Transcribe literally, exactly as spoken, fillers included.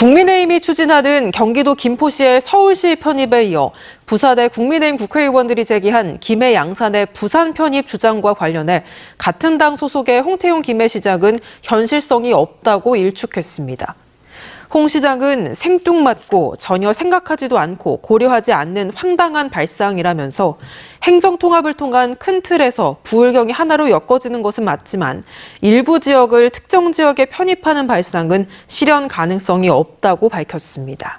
국민의힘이 추진하는 경기도 김포시의 서울시 편입에 이어 부산의 국민의힘 국회의원들이 제기한 김해 양산의 부산 편입 주장과 관련해 같은 당 소속의 홍태용 김해시장은 현실성이 없다고 일축했습니다. 홍 시장은 생뚱맞고 전혀 생각하지도 않고 고려하지 않는 황당한 발상이라면서 행정통합을 통한 큰 틀에서 부울경이 하나로 엮어지는 것은 맞지만 일부 지역을 특정 지역에 편입하는 발상은 실현 가능성이 없다고 밝혔습니다.